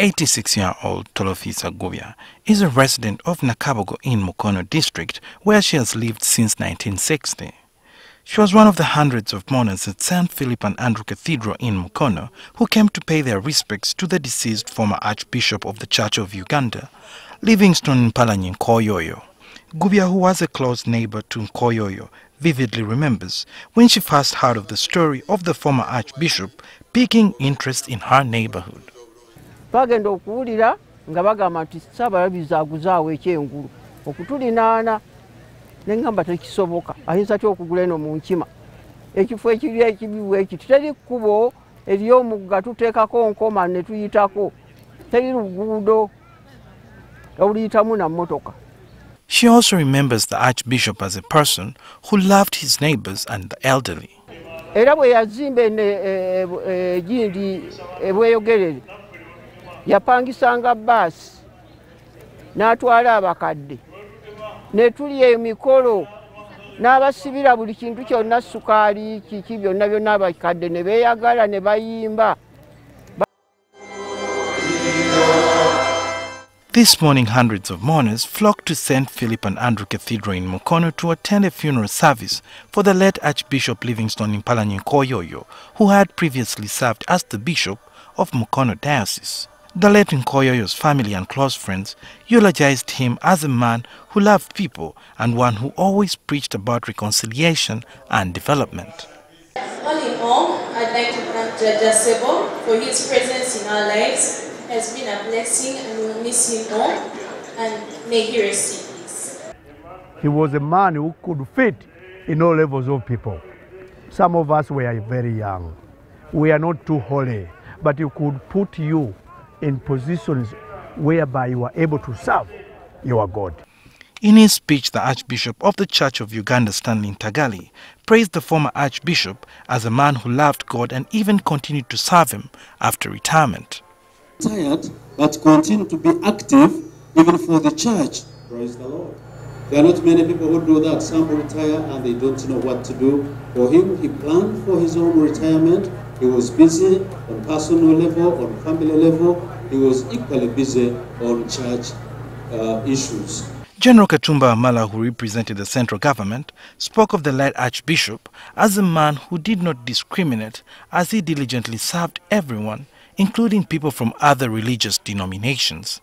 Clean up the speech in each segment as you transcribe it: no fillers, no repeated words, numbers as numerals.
86-year-old Tolofisa Gubia is a resident of Nakabogo in Mukono district, where she has lived since 1960. She was one of the hundreds of mourners at St. Philip and Andrew Cathedral in Mukono who came to pay their respects to the deceased former Archbishop of the Church of Uganda, Livingstone Mpalanyi Nkoyoyo. Gubia, who was a close neighbor to Nkoyoyo, vividly remembers when she first heard of the story of the former Archbishop, piquing interest in her neighborhood. Bagenda okuwulira nga bagamba nti Ssaabalabirizi aguzaawo ekyengulu okutulinaana n'engamba tekisoboka ayinza atya okugula eno mu nkima ekifo ekiri ekibiwe eki teri kkubo ery'omugga tuteekako nkoma ne tuyitako teri luguudo oluyitamu na mmotoka. She also remembers the Archbishop as a person who loved his neighbors and the elderly. Era bwe yazimba egindi ebweyogerere yapangisanga basi n'atwala abakadde ne tulya emikolo n'abasibira buli kintu kyonna sukaali kiki byonna byonna abakadde ne beeyagala ne bayimba. This morning, hundreds of mourners flocked to St. Philip and Andrew Cathedral in Mukono to attend a funeral service for the late Archbishop Livingstone Mpalanyi Nkoyoyo, who had previously served as the Bishop of Mukono Diocese. The late Nkoyoyo's family and close friends eulogized him as a man who loved people and one who always preached about reconciliation and development. All in all, I'd like to thank Judge Sebo for his presence in our lives. It has been a blessing and we'll miss him all, and may he rest in peace. He was a man who could fit in all levels of people. Some of us were very young. We are not too holy, but he could put you in positions whereby you are able to serve your God. In his speech, the Archbishop of the Church of Uganda, Stanley Ntagali, praised the former Archbishop as a man who loved God and even continued to serve him after retirement. Tired, but continue to be active even for the church. Praise the Lord. There are not many people who do that. Some retire and they don't know what to do. For him, he planned for his own retirement. He was busy on personal level, on family level. He was equally busy on church issues. General Katumba Amala, who represented the central government, spoke of the late Archbishop as a man who did not discriminate, as he diligently served everyone, including people from other religious denominations.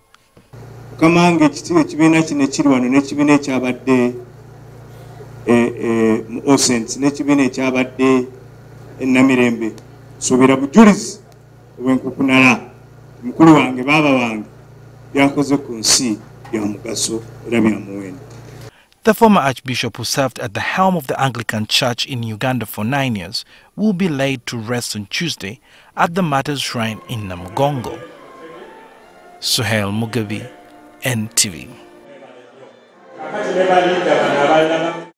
Namirembe subira bujulizi obwenkukunala mukulu wange baba wange byakoze ku nsi ya mugaso era bya muwendo. The former Archbishop, who served at the helm of the Anglican Church in Uganda for 9 years, will be laid to rest on Tuesday at the Martyrs' Shrine in Namugongo. Suhel Mugabi, NTV.